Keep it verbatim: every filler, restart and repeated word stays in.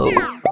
Oh.